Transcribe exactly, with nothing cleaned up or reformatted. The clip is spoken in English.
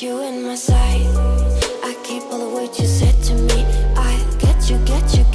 You in my sight, I keep all the words you said to me. I get you, get you.